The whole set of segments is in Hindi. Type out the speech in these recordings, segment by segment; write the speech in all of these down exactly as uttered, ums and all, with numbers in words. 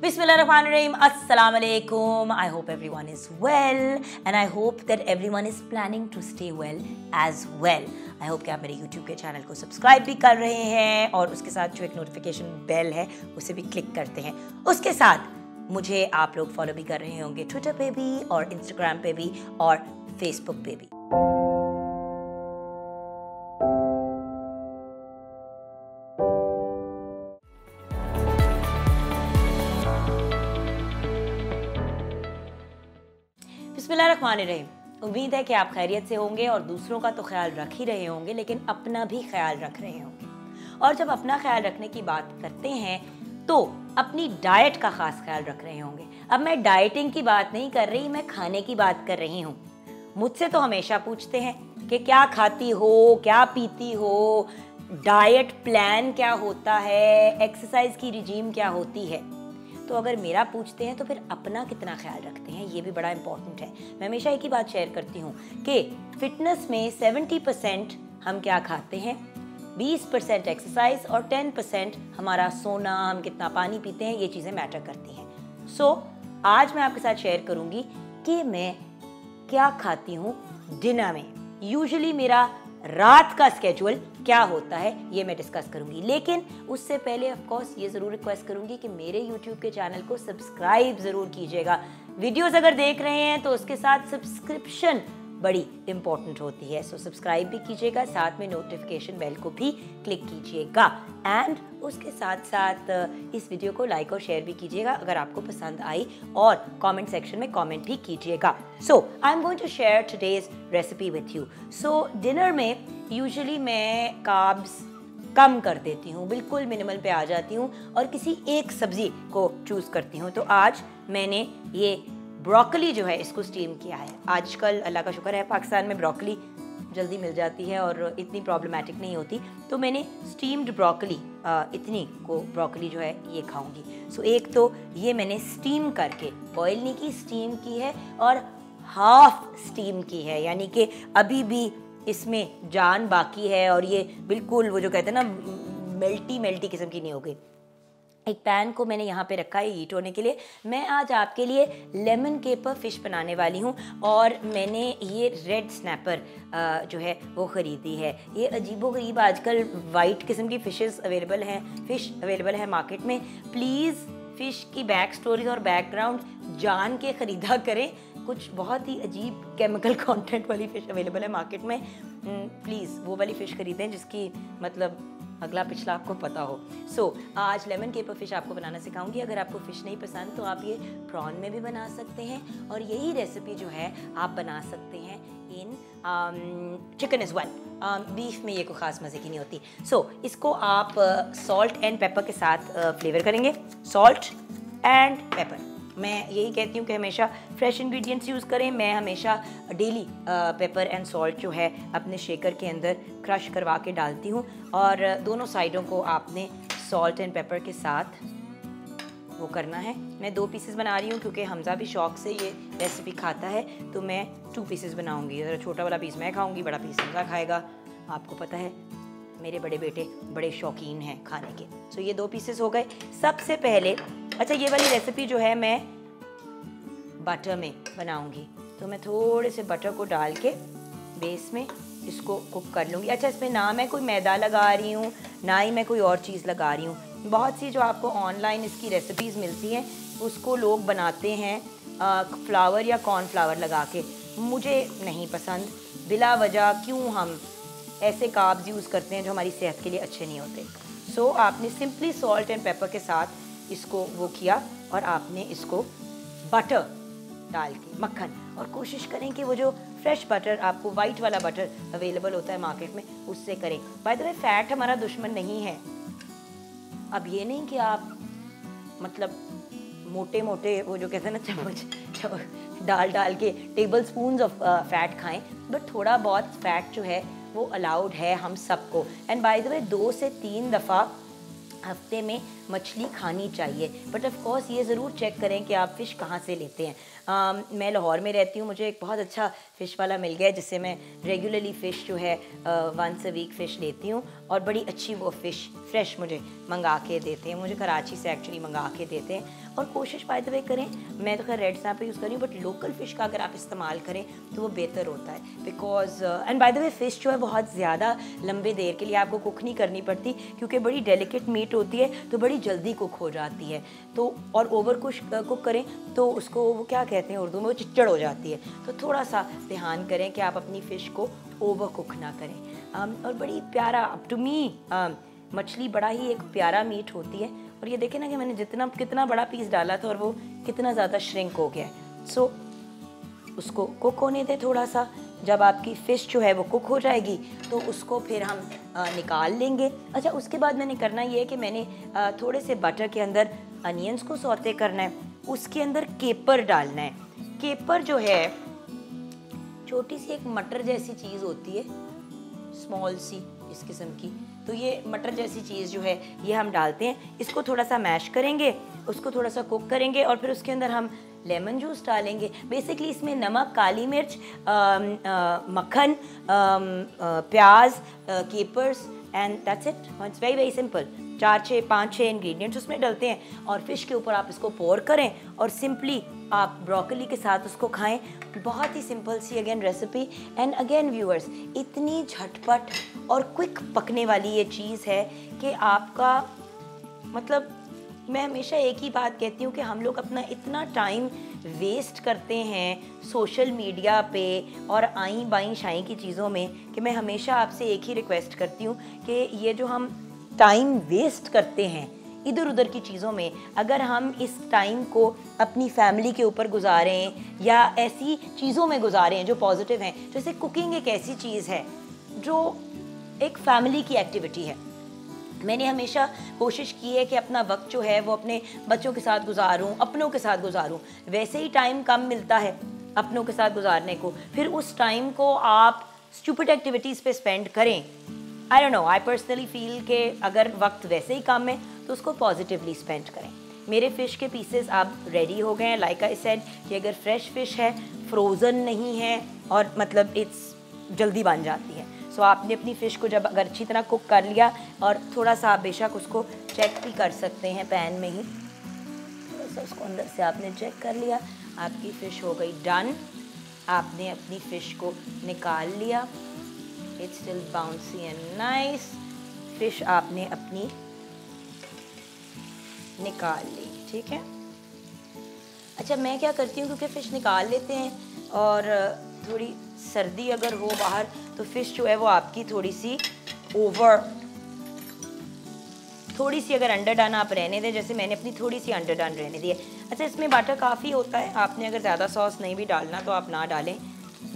बिस्मिल्लाहिर्रहमानिर्रहीम, अस्सलाम वालेकुम। I hope everyone is well and I hope that everyone is planning to stay well as well. I hope कि आप मेरे YouTube के चैनल को सब्सक्राइब भी कर रहे हैं और उसके साथ जो एक नोटिफिकेशन बेल है उसे भी क्लिक करते हैं। उसके साथ मुझे आप लोग फॉलो भी कर रहे होंगे ट्विटर पे भी और इंस्टाग्राम पे भी और फेसबुक पे भी। बिस्मिल्लाहिर्रहमानिर्रहीम, उम्मीद है कि आप खैरियत से होंगे और दूसरों का तो ख्याल रख ही रहे होंगे लेकिन अपना भी ख्याल रख रहे होंगे। और जब अपना ख्याल रखने की बात करते हैं तो अपनी डाइट का ख़ास ख्याल रख रहे होंगे। अब मैं डाइटिंग की बात नहीं कर रही, मैं खाने की बात कर रही हूँ। मुझसे तो हमेशा पूछते हैं कि क्या खाती हो, क्या पीती हो, डाइट प्लान क्या होता है, एक्सरसाइज की रिजीम क्या होती है। तो अगर मेरा पूछते हैं तो फिर अपना कितना ख्याल रखते हैं, ये भी बड़ा इम्पॉर्टेंट है। मैं हमेशा एक ही बात शेयर करती हूँ कि फिटनेस में सत्तर परसेंट हम क्या खाते हैं, बीस परसेंट एक्सरसाइज और दस परसेंट हमारा सोना, हम कितना पानी पीते हैं, ये चीज़ें मैटर करती हैं। सो so, आज मैं आपके साथ शेयर करूँगी कि मैं क्या खाती हूँ डिनर में, यूजुअली मेरा रात का स्केड्यूल क्या होता है, ये मैं डिस्कस करूंगी। लेकिन उससे पहले ऑफ कोर्स ये ज़रूर रिक्वेस्ट करूंगी कि मेरे यूट्यूब के चैनल को सब्सक्राइब ज़रूर कीजिएगा। वीडियोस अगर देख रहे हैं तो उसके साथ सब्सक्रिप्शन बड़ी इम्पॉर्टेंट होती है, सो सब्सक्राइब भी कीजिएगा, साथ में नोटिफिकेशन बेल को भी क्लिक कीजिएगा एंड उसके साथ साथ इस वीडियो को लाइक और शेयर भी कीजिएगा अगर आपको पसंद आई, और कमेंट सेक्शन में कमेंट भी कीजिएगा। So I am going to share today's recipe with you. So dinner में यूजुअली मैं कार्ब्स कम कर देती हूँ, बिल्कुल मिनिमल पे आ जाती हूँ और किसी एक सब्ज़ी को चूज़ करती हूँ। तो आज मैंने ये ब्रोकली जो है इसको स्टीम किया है। आजकल अल्लाह का शुक्र है पाकिस्तान में ब्रोकली जल्दी मिल जाती है और इतनी प्रॉब्लमेटिक नहीं होती, तो मैंने स्टीम्ड ब्रोकली इतनी को ब्रोकली जो है ये खाऊंगी। सो एक तो ये मैंने स्टीम करके, बॉयल नहीं की स्टीम की है और हाफ स्टीम की है, यानी कि अभी भी इसमें जान बाकी है और ये बिल्कुल वो जो कहते हैं ना मेल्टी मेल्टी किस्म की नहीं हो गई। एक पैन को मैंने यहाँ पे रखा है हीट होने के लिए। मैं आज आपके लिए लेमन केपर फ़िश बनाने वाली हूँ और मैंने ये रेड स्नैपर जो है वो ख़रीदी है। ये अजीबोगरीब आजकल वाइट किस्म की फ़िशेस अवेलेबल हैं फ़िश अवेलेबल है मार्केट में। प्लीज़ फ़िश की बैक स्टोरीज और बैकग्राउंड जान के ख़रीदा करें, कुछ बहुत ही अजीब केमिकल कॉन्टेंट वाली फ़िश अवेलेबल है मार्केट में। प्लीज़ वो वाली फ़िश ख़रीदें जिसकी मतलब अगला पिछला आपको पता हो। सो so, आज लेमन केपर फ़िश आपको बनाना सिखाऊंगी। अगर आपको फ़िश नहीं पसंद तो आप ये प्रॉन में भी बना सकते हैं और यही रेसिपी जो है आप बना सकते हैं in chicken as well. Beef में ये कोई ख़ास मज़े की नहीं होती। सो so, इसको आप सॉल्ट एंड पेपर के साथ फ्लेवर करेंगे, सॉल्ट एंड पेपर। मैं यही कहती हूँ कि हमेशा फ्रेश इंग्रेडिएंट्स यूज़ करें। मैं हमेशा डेली पेपर एंड सॉल्ट जो है अपने शेकर के अंदर क्रश करवा के डालती हूँ और दोनों साइडों को आपने सॉल्ट एंड पेपर के साथ वो करना है। मैं दो पीसेस बना रही हूँ क्योंकि हमज़ा भी शौक से ये रेसिपी खाता है, तो मैं टू पीसेस बनाऊँगी। ज़रा छोटा वाला पीस मैं खाऊँगी, बड़ा पीस हमज़ा खाएगा। आपको पता है मेरे बड़े बेटे बड़े शौकीन हैं खाने के। सो so, ये दो पीसेस हो गए। सबसे पहले अच्छा ये वाली रेसिपी जो है मैं बटर में बनाऊंगी, तो मैं थोड़े से बटर को डाल के बेस में इसको कुक कर लूँगी। अच्छा इसमें ना मैं कोई मैदा लगा रही हूँ ना ही मैं कोई और चीज़ लगा रही हूँ। बहुत सी जो आपको ऑनलाइन इसकी रेसिपीज़ मिलती हैं उसको लोग बनाते हैं फ्लावर या कॉर्नफ्लावर लगा के, मुझे नहीं पसंद। बिला वजह क्यों हम ऐसे कार्ब्स यूज़ करते हैं जो हमारी सेहत के लिए अच्छे नहीं होते। सो so, आपने सिंपली सॉल्ट एंड पेपर के साथ इसको वो किया और आपने इसको बटर डाल के मक्खन, और कोशिश करें कि वो जो फ्रेश बटर आपको वाइट वाला बटर अवेलेबल होता है मार्केट में उससे करें। बाय द वे फैट हमारा दुश्मन नहीं है। अब ये नहीं कि आप मतलब मोटे मोटे वो जो कहते हैं ना चम्मच चम्मच डाल डाल के टेबल स्पून ऑफ फैट खाएं, बट थोड़ा बहुत फैट जो है वो अलाउड है हम सबको। एंड बाय द वे दो से तीन दफ़ा हफ्ते में मछली खानी चाहिए। बट ऑफ कोर्स ये ज़रूर चेक करें कि आप फ़िश कहाँ से लेते हैं। आ, मैं लाहौर में रहती हूँ, मुझे एक बहुत अच्छा फ़िश वाला मिल गया है जिससे मैं रेगुलरली फ़िश जो है वंस अ वीक फ़िश लेती हूँ और बड़ी अच्छी वो फ़िश फ्रेश मुझे मंगा के देते हैं, मुझे कराची से एक्चुअली मंगा के देते हैं। और कोशिश बाय द वे करें, मैं तो खैर रेड स्नैपर यूज़ कर रही हूँ बट लोकल फ़िश का अगर आप इस्तेमाल करें तो वो बेहतर होता है। Because and by the way fish जो है बहुत ज़्यादा लंबे देर के लिए आपको कुक नहीं करनी पड़ती क्योंकि बड़ी डेलिकेट मीट होती है तो बड़ी जल्दी कुक हो जाती है। तो और ओवर कुक करें तो उसको वो क्या कहते हैं उर्दू में, वो चिचड़ हो जाती है। तो थोड़ा सा ध्यान करें कि आप अपनी फ़िश को ओवर कुक ना करें। um, और बड़ी प्यारा अप टू मी मछली बड़ा ही एक प्यारा मीट होती है। और ये देखें ना कि मैंने जितना कितना बड़ा पीस डाला था और वो कितना ज़्यादा श्रिंक हो गया है। सो so, उसको कुक होने दें थोड़ा सा। जब आपकी फ़िश जो है वो कुक हो जाएगी तो उसको फिर हम आ, निकाल लेंगे। अच्छा, उसके बाद मैंने करना ये है कि मैंने आ, थोड़े से बटर के अंदर अनियंस को सौते करना है, उसके अंदर केपर डालना है। केपर जो है छोटी सी एक मटर जैसी चीज़ होती है, स्मॉल सी इस किस्म की, तो ये मटर जैसी चीज़ जो है ये हम डालते हैं। इसको थोड़ा सा मैश करेंगे, उसको थोड़ा सा कुक करेंगे और फिर उसके अंदर हम लेमन जूस डालेंगे। बेसिकली इसमें नमक, काली मिर्च, आ, आ, मक्खन, आ, आ, प्याज, capers and that's it. It's very very simple. चार छः पाँच छः इंग्रेडिएंट्स उसमें डलते हैं और फिश के ऊपर आप इसको पोर करें और सिंपली आप ब्रोकली के साथ उसको खाएं। बहुत ही सिंपल सी again recipe. And again viewers, इतनी झटपट और क्विक पकने वाली ये चीज़ है कि आपका मतलब मैं हमेशा एक ही बात कहती हूँ कि हम लोग अपना इतना टाइम वेस्ट करते हैं सोशल मीडिया पे और आई बाई शाई की चीज़ों में कि मैं हमेशा आपसे एक ही रिक्वेस्ट करती हूँ कि ये जो हम टाइम वेस्ट करते हैं इधर उधर की चीज़ों में, अगर हम इस टाइम को अपनी फैमिली के ऊपर गुजारें या ऐसी चीज़ों में गुजारें जो पॉजिटिव हैं। जैसे कुकिंग एक ऐसी चीज़ है जो एक फैमिली की एक्टिविटी है। मैंने हमेशा कोशिश की है कि अपना वक्त जो है वो अपने बच्चों के साथ गुजारूं, अपनों के साथ गुजारूं। वैसे ही टाइम कम मिलता है अपनों के साथ गुजारने को, फिर उस टाइम को आप स्टूपिड एक्टिविटीज़ पे स्पेंड करें। I don't know, I personally feel के अगर वक्त वैसे ही कम है तो उसको पॉजिटिवली स्पेंड करें। मेरे फ़िश के पीसेस अब रेडी हो गए हैं। लाइक आई सेड कि अगर फ्रेश फ़िश है, फ्रोज़न नहीं है और मतलब इट्स जल्दी बन जाती है। सो so, आपने अपनी फ़िश को जब अगर अच्छी तरह कुक कर लिया और थोड़ा सा आप बेशक उसको चेक भी कर सकते हैं पैन में ही, थोड़ा सा उसको अंदर से आपने चेक कर लिया, आपकी फ़िश हो गई डन। आपने अपनी फ़िश को निकाल लिया, it's still bouncy and nice. Fish आपने अपनी निकाल ली, ठीक है। अच्छा, मैं क्या करती हूँ क्योंकि फ़िश निकाल लेते हैं और थोड़ी सर्दी अगर हो बाहर तो फ़िश जो है वो आपकी थोड़ी सी ओवर थोड़ी सी अगर अंडर डन आप रहने दें, जैसे मैंने अपनी थोड़ी सी अंडर डन रहने दी है। अच्छा, इसमें बाटा काफ़ी होता है। आपने अगर ज़्यादा सॉस नहीं भी डालना तो आप ना डालें।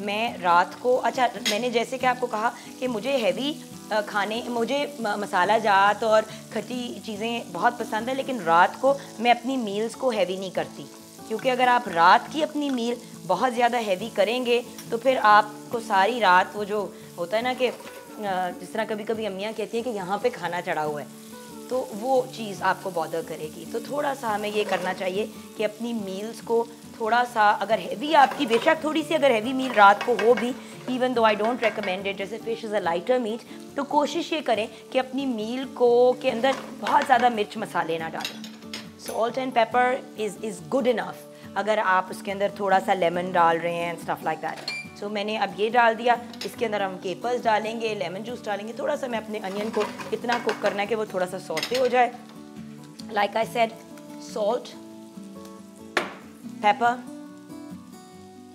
मैं रात को, अच्छा मैंने जैसे कि आपको कहा कि मुझे हैवी खाने, मुझे मसाला जात और खट्टी चीज़ें बहुत पसंद है, लेकिन रात को मैं अपनी मील्स को हैवी नहीं करती क्योंकि अगर आप रात की अपनी मील बहुत ज़्यादा हैवी करेंगे तो फिर आपको सारी रात वो जो होता है ना कि जिस तरह कभी कभी अम्मियाँ कहती हैं कि यहाँ पे खाना चढ़ा हुआ है, तो वो चीज़ आपको बॉदर करेगी। तो थोड़ा सा हमें ये करना चाहिए कि अपनी मील्स को थोड़ा सा अगर हैवी आपकी बेशक थोड़ी सी अगर हैवी मील रात को हो भी, even though I don't recommend it, जैसे fish is a lighter meat, तो कोशिश ये करें कि अपनी मील को के अंदर बहुत ज़्यादा मिर्च मसाले ना डालें। Salt and pepper is is good enough अगर आप उसके अंदर थोड़ा सा लेमन डाल रहे हैं and stuff like that. So मैंने अब ये डाल दिया, इसके अंदर हम केपर्स डालेंगे, लेमन जूस डालेंगे, थोड़ा सा मैं अपने अनियन को इतना कुक करना है कि वो थोड़ा सा सौते हो जाए। Like I said, salt, pepper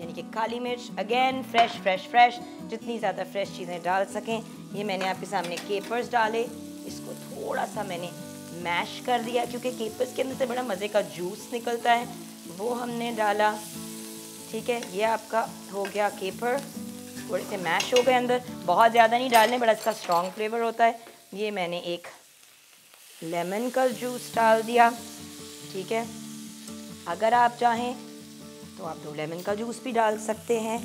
यानी कि काली मिर्च, अगेन फ्रेश फ्रेश फ्रेश जितनी ज़्यादा फ्रेश चीज़ें डाल सकें। ये मैंने आपके सामने केपर्स डाले, इसको थोड़ा सा मैंने मैश कर दिया क्योंकि केपर्स के अंदर से बड़ा मज़े का जूस निकलता है, वो हमने डाला, ठीक है। ये आपका हो गया केपर, थोड़े से मैश हो गए अंदर, बहुत ज़्यादा नहीं डालने, बड़ा इसका स्ट्रॉन्ग फ्लेवर होता है। ये मैंने एक लेमन का जूस डाल दिया, ठीक है। अगर आप चाहें तो आप दो लेमन का जूस भी डाल सकते हैं।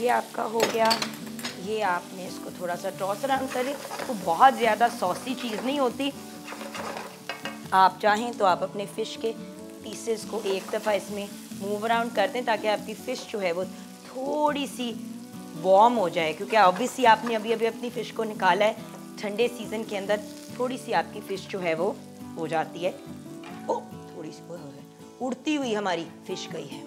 ये आपका हो गया, ये आपने इसको थोड़ा सा टॉस अराउंड करें। वो बहुत ज़्यादा सॉसी चीज़ नहीं होती, आप चाहें तो आप अपने फ़िश के पीसेस को एक दफ़ा इसमें मूव अराउंड कर दें ताकि आपकी फ़िश जो है वो थोड़ी सी वार्म हो जाए, क्योंकि ऑब्वियसली आपने अभी अभी अपनी फ़िश को निकाला है। ठंडे सीज़न के अंदर थोड़ी सी आपकी फ़िश जो है वो हो जाती है। ओ थोड़ी सी हो है। उड़ती हुई हमारी फ़िश गई है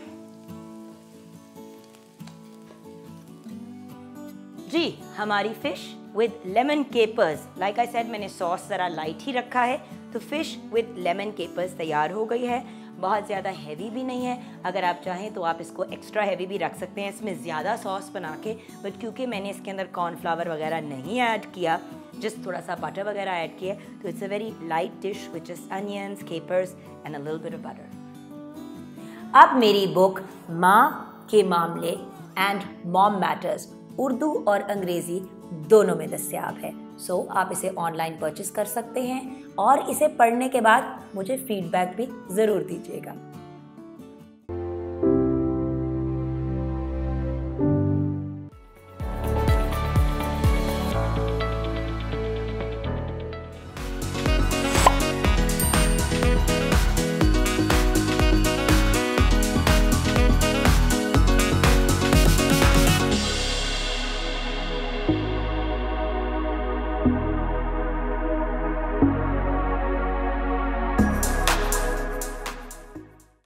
जी। हमारी fish with lemon capers, like I said मैंने सॉस ज़रा लाइट ही रखा है, तो फ़िश विद लेमन केपर्स तैयार हो गई है। बहुत ज़्यादा हैवी भी नहीं है, अगर आप चाहें तो आप इसको एक्स्ट्रा हैवी भी रख सकते हैं इसमें ज़्यादा सॉस बना के, बट क्योंकि मैंने इसके अंदर कॉर्नफ्लावर वगैरह नहीं ऐड किया, जस्ट थोड़ा सा बटर वगैरह ऐड किया, तो it's a very light dish which is onions, capers and a little bit of butter. अब मेरी बुक माँ के मामले एंड मॉम मैटर्स उर्दू और अंग्रेज़ी दोनों में दस्याब है, सो so, आप इसे ऑनलाइन परचेस कर सकते हैं और इसे पढ़ने के बाद मुझे फीडबैक भी ज़रूर दीजिएगा।